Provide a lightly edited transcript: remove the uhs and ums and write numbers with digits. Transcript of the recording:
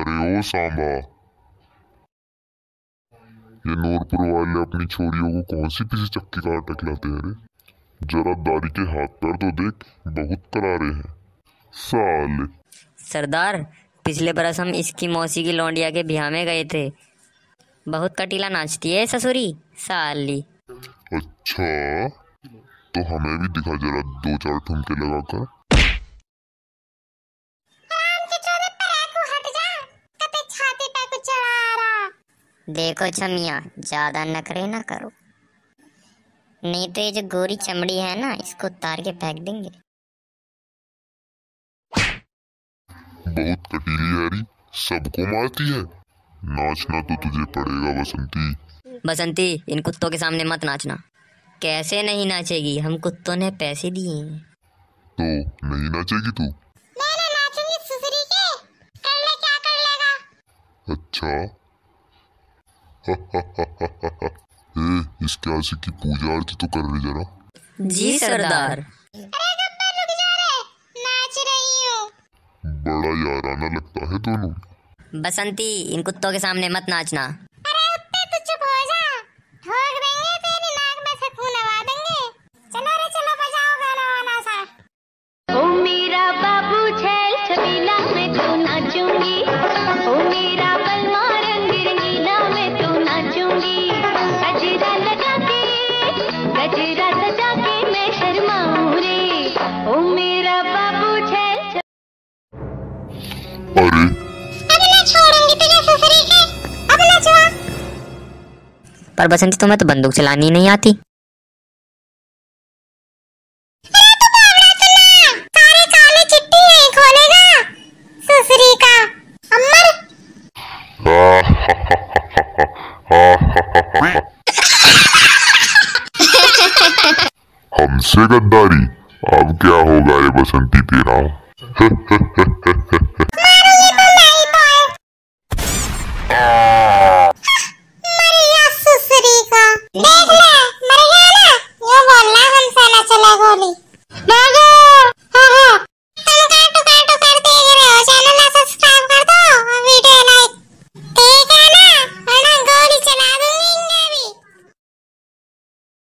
अरे ओ सांबा, ये नूरपुर वाले अपनी छोरियों को कौन सी पीसी चक्की का आटा खिलाते हैं रे। जरा दादी के हाथ पैर तो देख, बहुत करारे हैं साले। सरदार, पिछले बरस हम इसकी मौसी की लौंडिया के ब्याह में गए थे। बहुत कटीला नाचती है ससुरी साली। अच्छा, तो हमें भी दिखा जरा दो चार ठुमके लगाकर। देखो चमिया, ज्यादा नखरे ना करो, नहीं तो ये जो गोरी चमड़ी है ना, इसको उतार के फेंक देंगे। बहुत कटीली यारी, सबको मारती है। नाचना तो तुझे पड़ेगा बसंती। बसंती, इन कुत्तों के सामने मत नाचना। कैसे नहीं नाचेगी, हम कुत्तों ने पैसे दिए हैं। तो नहीं नाचेगी तू? मैं ना नाचूंगी सुसरी के। कर ले क्या कर लेगा। अच्छा ए, इस क्यासी की पूजा आरती तो कर ले जरा। जी सरदार। बड़ा याराना लगता है दोनों। बसंती, इन कुत्तों के सामने मत नाचना। अरे उत्ते, तू चुप हो जा, ठोक देंगे तेरी नाक में से खून लगा देंगे। चलो रे चलो, बजाओ गाना वाना सा। ओ मेरा बाबू झेल छबीला में तू नाचूंगी, ओ मेरा बलमा रंग रंगीला में तू नाचूंगी। गजरा सजा के मैं शर्माऊं रे, ओ मेरा बाबू झेल। अरे अब ना छोड़ूंगी तुझे ससुरी के, अब ना छोड़। पर बसंती, तुम्हें तो बंदूक चलानी नहीं आती। अरे तू बावड़ा चला, सारे काले चिट्टी नहीं खोलेगा ससुरी का अमर। हमसे गद्दारी, अब क्या होगा ये बसंती तेरा।